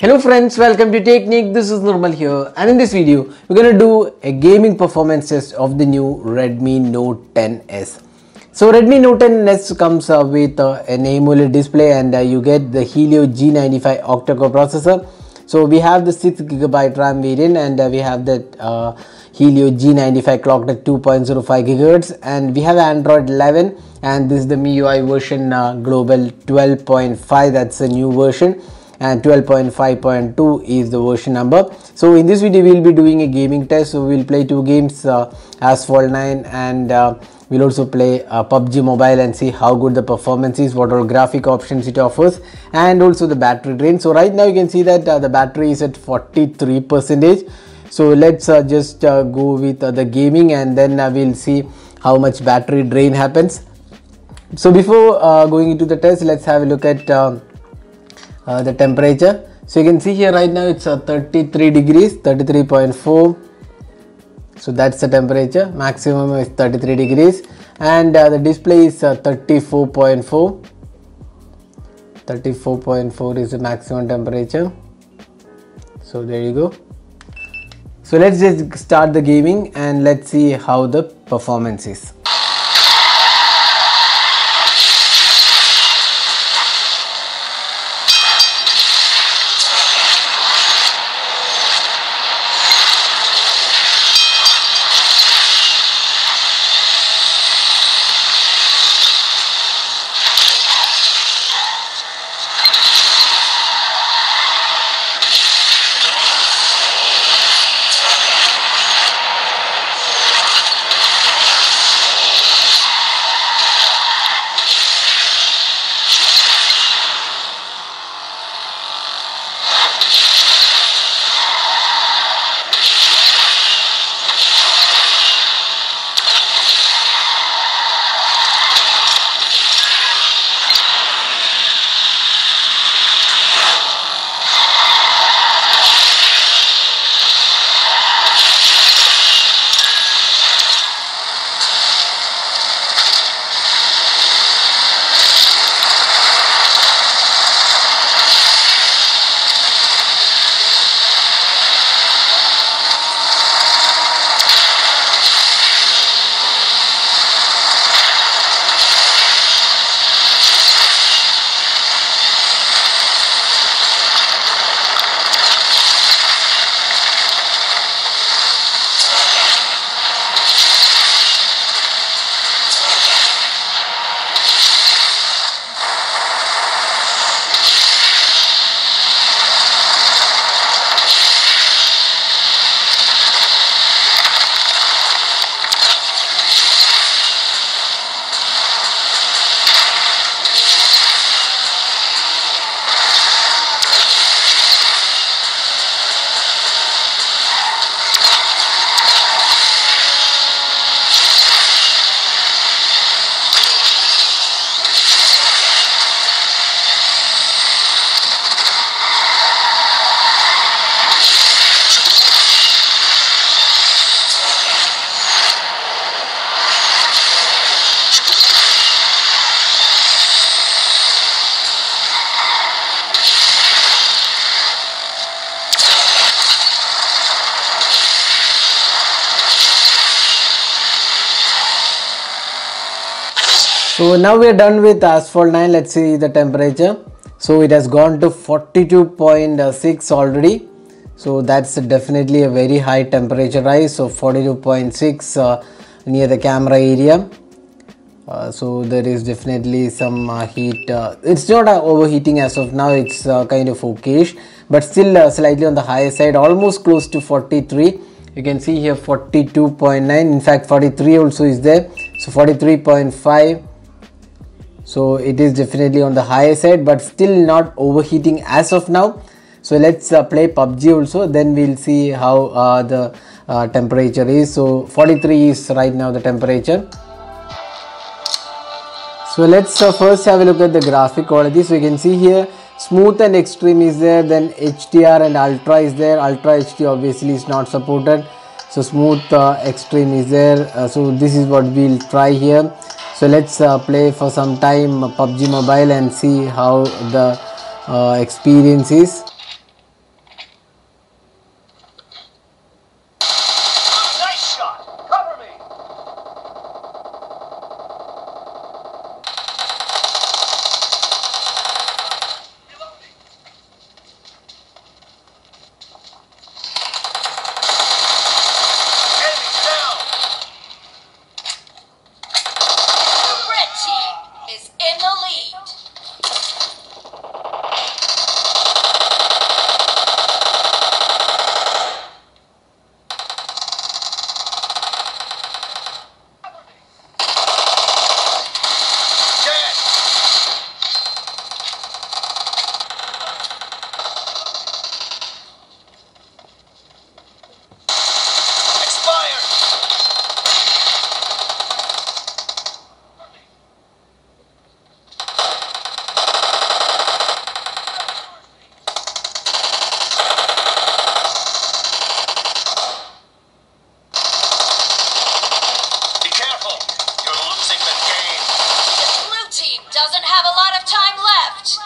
Hello friends, welcome to Techniqued. This is Nirmal here, and in this video we're going to do a gaming performance test of the new Redmi Note 10S. So Redmi Note 10S comes with an AMOLED display, and you get the Helio G95 octa-core processor. So we have the 6GB RAM variant, and we have that Helio G95 clocked at 2.05 GHz, and we have Android 11, and this is the MIUI version global 12.5. that's a new version, and 12.5.2 is the version number. So in this video we will be doing a gaming test, so we will play two games, Asphalt 9, and we'll also play PUBG Mobile and see how good the performance is, what all graphic options it offers, and also the battery drain. So right now you can see that the battery is at 43%. So let's just go with the gaming, and then we'll see how much battery drain happens. So before going into the test, let's have a look at the temperature. So you can see here right now it's 33 degrees, 33.4. so that's the temperature. Maximum is 33 degrees, and the display is 34.4. 34.4 is the maximum temperature. So there you go. So let's just start the gaming and let's see how the performance is. So now we are done with Asphalt 9. Let's see the temperature. So it has gone to 42.6 already. So that's definitely a very high temperature rise. So 42.6 near the camera area. So there is definitely some heat. It's not overheating as of now. It's kind of okayish, but still slightly on the higher side, almost close to 43. You can see here 42.9. In fact, 43 also is there. So 43.5. So it is definitely on the higher side, but still not overheating as of now. So let's play PUBG also, then we'll see how the temperature is. So 43 is right now the temperature. So let's first have a look at the graphic quality. So you can see here smooth and extreme is there, then HDR and ultra is there. Ultra HD obviously is not supported, so smooth extreme is there. So this is what we'll try here. So let's play for some time PUBG Mobile and see how the experience is. Doesn't have a lot of time left.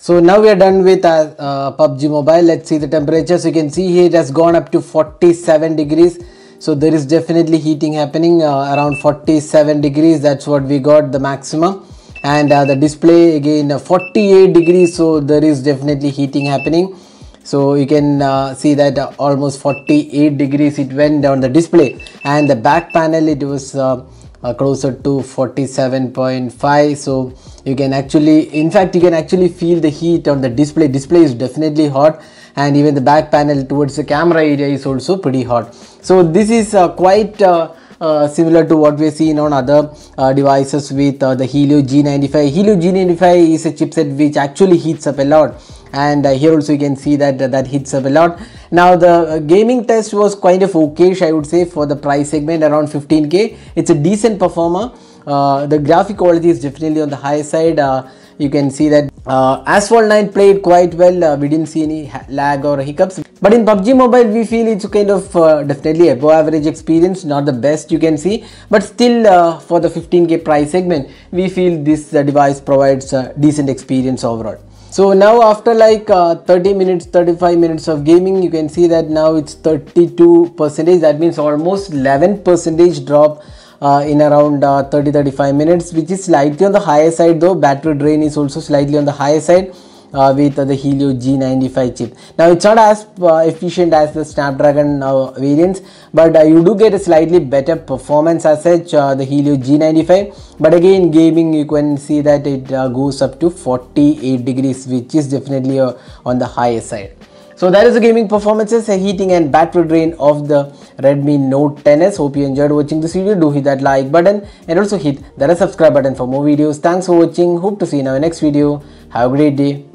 So now we are done with PUBG Mobile. Let's see the temperatures. You can see here it has gone up to 47 degrees. So there is definitely heating happening around 47 degrees. That's what we got the maximum. And the display again 48 degrees. So there is definitely heating happening. So you can see that almost 48 degrees it went down the display. And the back panel it was closer to 47.5, so you can actually, in fact you can actually feel the heat on the display. Display is definitely hot, and even the back panel towards the camera area is also pretty hot. So this is quite similar to what we've seen on other devices with the Helio G95. Helio G95 is a chipset which actually heats up a lot, and here also you can see that that hits up a lot. Now the gaming test was kind of okayish, I would say, for the price segment, around 15k. It's a decent performer. The graphic quality is definitely on the high side. You can see that Asphalt 9 played quite well. We didn't see any lag or hiccups. But in PUBG Mobile, we feel it's kind of definitely above average experience, not the best you can see. But still, for the 15k price segment, we feel this device provides a decent experience overall. So now after like 35 minutes of gaming, you can see that now it's 32%. That means almost 11% drop in around 30-35 minutes, which is slightly on the higher side, though battery drain is also slightly on the higher side with the Helio G95 chip. Now it's not as efficient as the Snapdragon variants, but you do get a slightly better performance as such, the Helio G95. But again, gaming, you can see that it goes up to 48 degrees, which is definitely on the higher side. So that is the gaming performances, heating and battery drain of the Redmi Note 10S. Hope you enjoyed watching this video. Do hit that like button and also hit that subscribe button for more videos. Thanks for watching. Hope to see you in our next video. Have a great day.